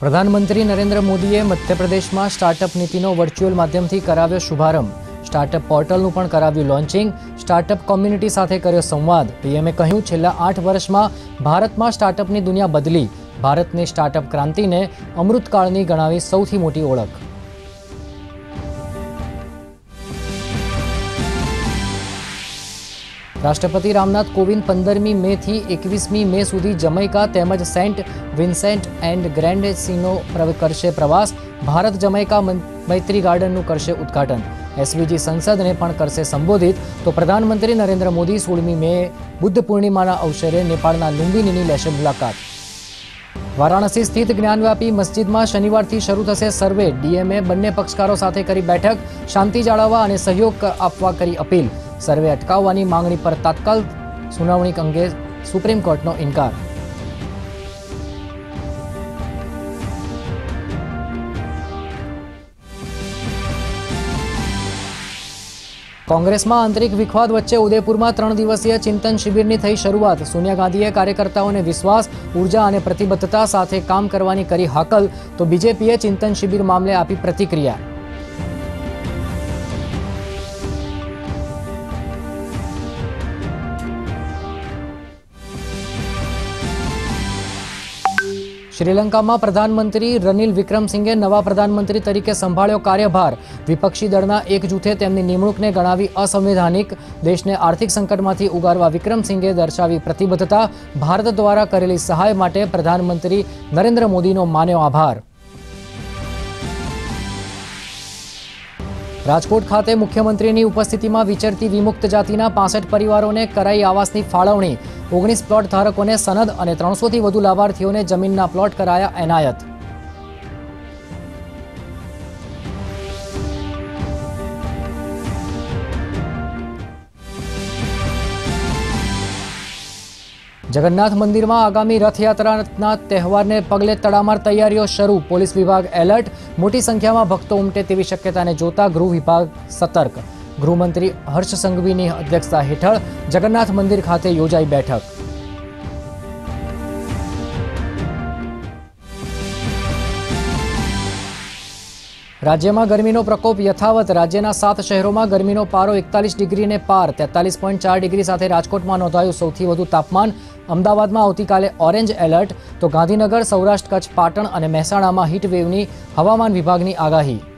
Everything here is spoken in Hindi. प्रधानमंत्री नरेंद्र मोदीए मध्यप्रदेश में स्टार्टअप नीति वर्च्युअल माध्यम से कराव्यो शुभारंभ। स्टार्टअप पोर्टल नुं पण कराव्युं लॉन्चिंग। स्टार्टअप कम्युनिटी साथे कर्यो संवाद। डीएमए कह्युं छेल्ला 8 वर्ष में भारत में स्टार्टअप की दुनिया बदली। भारत ने स्टार्टअप क्रांति ने अमृतकाल की गणावी सौथी मोटी ओळख। राष्ट्रपति रामनाथ कोविंद 15मी मे थी 21मी मे सुधी जमैका तेमज सेंट विंसेंट एंड ग्रेंड सीनो करशे प्रवास। भारत जमैका मैत्री गार्डननु करशे उद्घाटन। एसवीजी संसद ने पण करशे संबोधित। तो प्रधानमंत्री नरेंद्र मोदी 16मी मे बुद्ध पूर्णिमाना अवसरे नेपाळना लुम्बीनी लेशे मुलाकात। वाराणसी स्थित ज्ञानव्यापी मस्जिद में शनिवार थी शुरू थशे सर्वे। डीएमए बंने पक्षकारों साथे करी बैठक। शांति जाळववा अने सहयोग आपवा करी अपील। सर्वे अटकाववानी मांगणी पर तात्काल सुनावणी अंगे सुप्रीम कोर्टनो इनकार। कांग्रेस में आंतरिक विखवाद वच्चे उदयपुर में 3 दिवसीय चिंतन शिबिर की थई शुरुआत। सोनिया गांधीए कार्यकर्ताओं ने विश्वास, ऊर्जा और प्रतिबद्धता साथ काम करने करी हाकल। तो बीजेपीए चिंतन शिबिर मामले आपी प्रतिक्रिया। श्रीलंका में प्रधानमंत्री रनिल विक्रमसिंघे नवा प्रधानमंत्री तरीके संभाळ्यो कार्यभार। विपक्षी दळना एक जूथे तेमनी निमणूकने गणावी असंवैधानिक। देश ने आर्थिक संकटमांथी उगारवा विक्रमसिंघे दर्शावी प्रतिबद्धता। भारत द्वारा करेली सहाय माटे प्रधानमंत्री नरेंद्र मोदीनो मान्यो आभार। राजकोट खाते मुख्यमंत्रीनी उपस्थितिमां विचरती विमुक्त जातिना 65 परिवारोने कराई आवासनी फाळवणी। 19 प्लॉट धारकोने सनद और 300 थी वधु लाभार्थीओने जमीनना प्लॉट कराया एनायत। जगन्नाथ मंदिर में आगामी रथयात्रा त्यौहार ने पगले तड़ामार तैयारी शुरू। पुलिस विभाग एलर्ट। मोटी संख्या में भक्त उमटे तेवी शक्यता ने जोता गृह विभाग सतर्क। गृहमंत्री हर्ष संघवी की अध्यक्षता हेठ जगन्नाथ मंदिर खाते योजाई बैठक। राज्य में गर्मी प्रकोप यथावत। राज्यना 7 शहरों में गर्मी पारो 41 डिग्री ने पार। 43.4 डिग्री साथ राजकोट में नोंधायु सौथी वधु तापमान। अमदावाद में आवतीकाले ऑरेंज एलर्ट। तो गांधीनगर, सौराष्ट्र, कच्छ, पाटण और मेहसणा में हीटवेवनी हवामान विभाग की आगाही।